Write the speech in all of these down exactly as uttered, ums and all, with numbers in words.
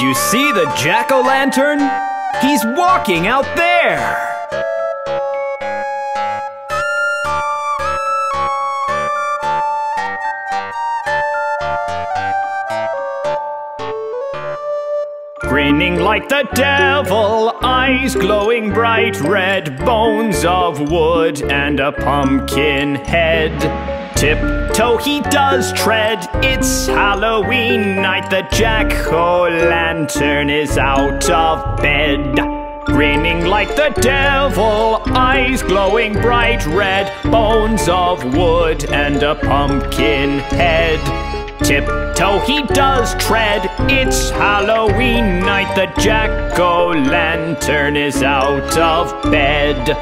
Did you see the Jack O Lantern? He's walking out there! Grinning like the devil, eyes glowing bright red, bones of wood and a pumpkin head. Tiptoe he does tread, it's Halloween night, the Jack O' Lantern is out of bed. Grinning like the devil, eyes glowing bright red, bones of wood and a pumpkin head. Tiptoe he does tread, it's Halloween night, the Jack O' Lantern is out of bed.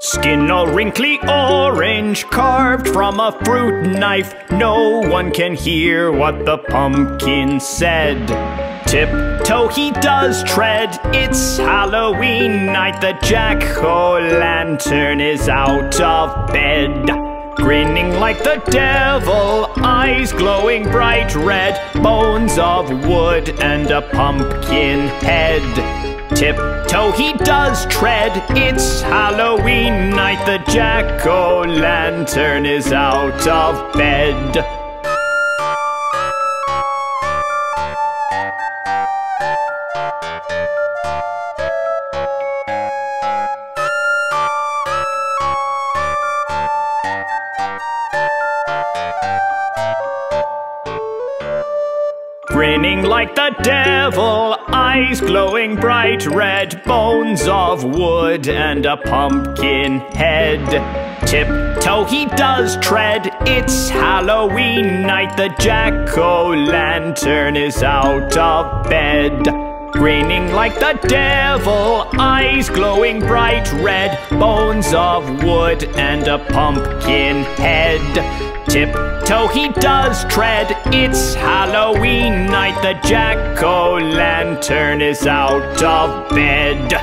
Skin all wrinkly orange, carved from a fruit knife, no one can hear what the pumpkin said. Tiptoe he does tread, it's Halloween night, the Jack O' Lantern is out of bed. Grinning like the devil, eyes glowing bright red, bones of wood and a pumpkin head. Tiptoe he does tread, it's Halloween night, the Jack O' Lantern is out of bed. Grinning like the devil, eyes glowing bright red, bones of wood and a pumpkin head. Tiptoe he does tread, it's Halloween night, the Jack O' Lantern is out of bed. Grinning like the devil, eyes glowing bright red, bones of wood and a pumpkin head. Tiptoe he does tread, it's Halloween night, the Jack O' Lantern is out of bed.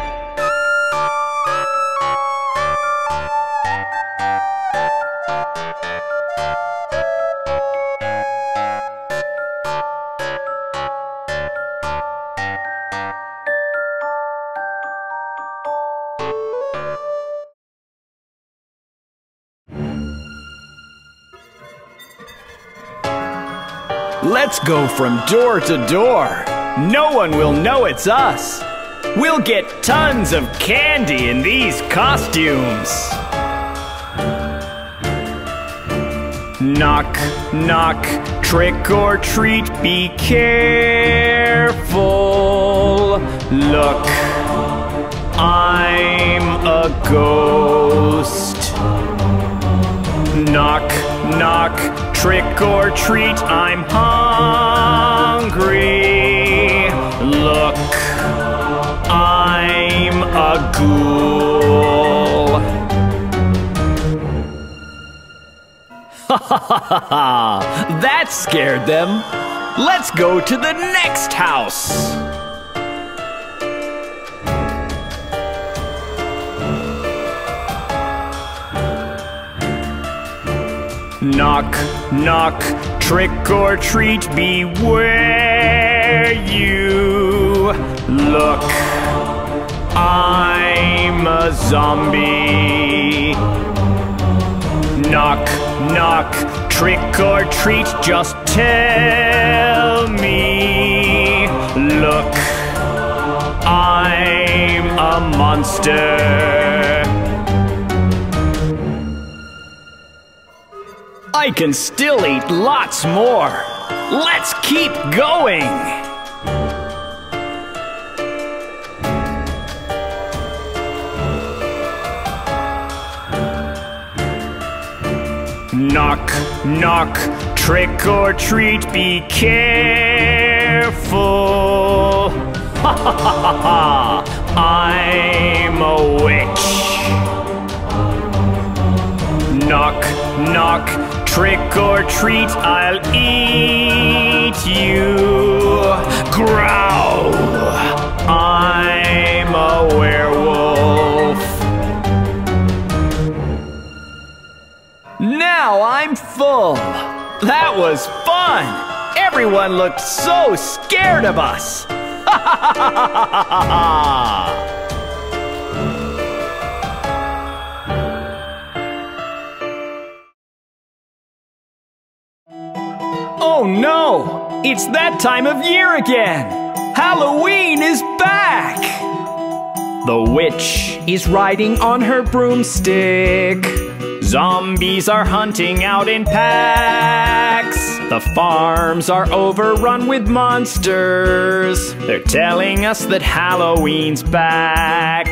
Let's go from door to door. No one will know it's us. We'll get tons of candy in these costumes. Knock, knock, trick or treat, be careful. Look, I'm a ghost. Knock, knock, trick or treat, I'm hungry. Look, I'm a ghoul. Ha ha ha ha ha! That scared them. Let's go to the next house. Knock, knock, trick or treat, beware you. Look, I'm a zombie. Knock, knock, trick or treat, just tell me. Look, I'm a monster. I can still eat lots more. Let's keep going. Knock, knock, trick or treat, be careful. Ha ha ha ha ha, I'm a witch. Knock, knock, trick or treat, I'll eat you growl. I'm a werewolf. Now I'm full. That was fun. Everyone looked so scared of us. Ha ha ha ha ha ha ha! Oh no! It's that time of year again! Halloween is back! The witch is riding on her broomstick. Zombies are hunting out in packs. The farms are overrun with monsters. They're telling us that Halloween's back.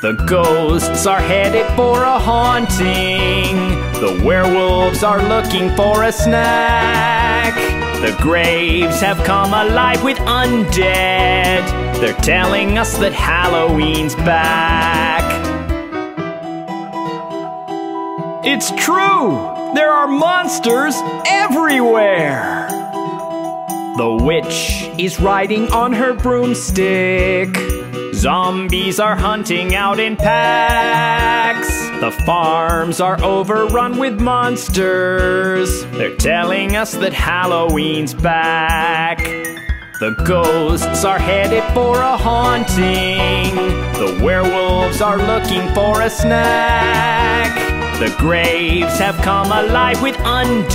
The ghosts are headed for a haunting. The werewolves are looking for a snack. The graves have come alive with undead. They're telling us that Halloween's back. It's true! There are monsters everywhere! The witch is riding on her broomstick. Zombies are hunting out in packs. The farms are overrun with monsters. They're telling us that Halloween's back. The ghosts are headed for a haunting. The werewolves are looking for a snack. The graves have come alive with undead.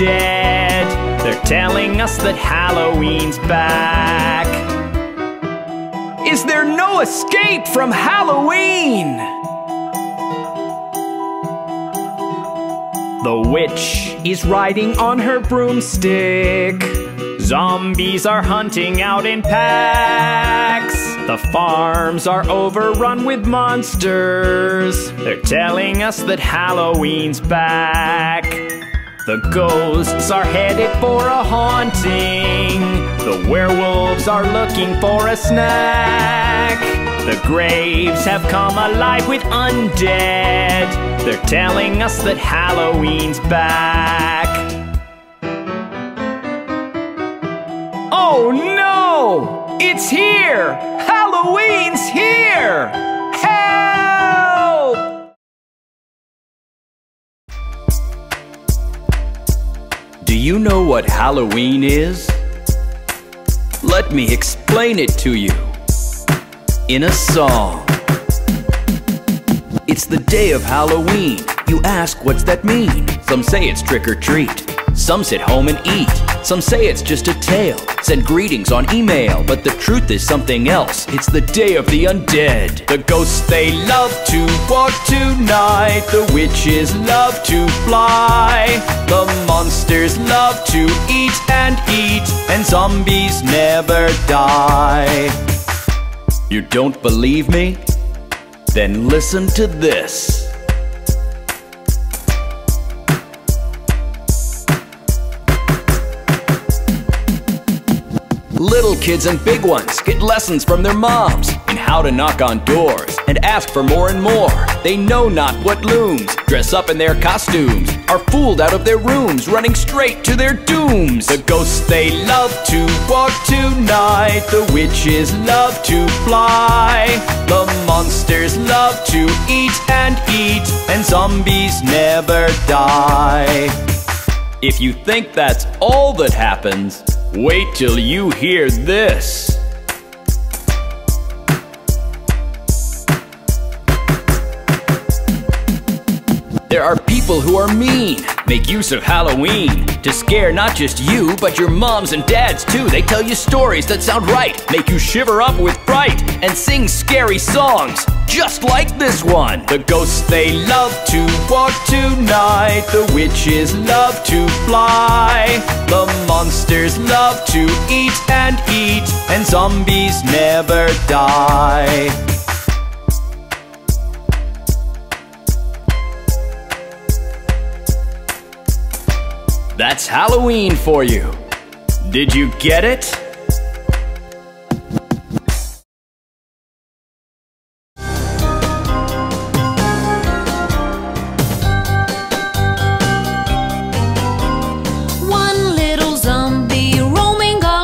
They're telling us that Halloween's back. Is there no escape from Halloween? The witch is riding on her broomstick. Zombies are hunting out in packs. The farms are overrun with monsters. They're telling us that Halloween's back. The ghosts are headed for a haunting. The werewolves are looking for a snack. The graves have come alive with undead. They're telling us that Halloween's back. Oh no! It's here! Halloween's here! Help! Do you know what Halloween is? Let me explain it to you in a song. It's the day of Halloween. You ask, what's that mean? Some say it's trick or treat. Some sit home and eat. Some say it's just a tale. Send greetings on email. But the truth is something else. It's the day of the undead. The ghosts, they love to walk tonight. The witches love to fly. The monsters love to eat and eat. And zombies never die. You don't believe me? Then listen to this. Little kids and big ones get lessons from their moms in how to knock on doors and ask for more and more. They know not what looms, dress up in their costumes, are fooled out of their rooms, running straight to their dooms. The ghosts, they love to walk tonight. The witches love to fly. The monsters love to eat and eat. And zombies never die. If you think that's all that happens, wait till you hear this. There are people who are mean, make use of Halloween to scare not just you, but your moms and dads too. They tell you stories that sound right, make you shiver up with fright, and sing scary songs, just like this one. The ghosts, they love to walk tonight. The witches love to fly. The monsters love to eat and eat. And zombies never die. That's Halloween for you. Did you get it? One little zombie roaming on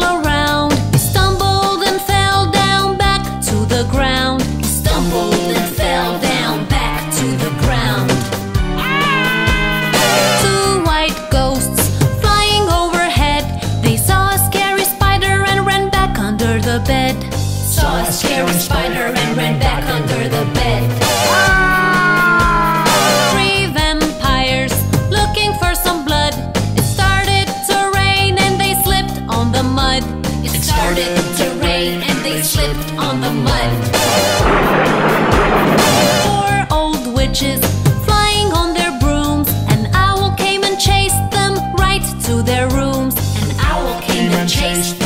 scaring spider and ran back under the bed. Three vampires looking for some blood. It started to rain and they slipped on the mud. It started to rain and they slipped on the mud. Four old witches flying on their brooms. An owl came and chased them right to their rooms. An owl came and chased them.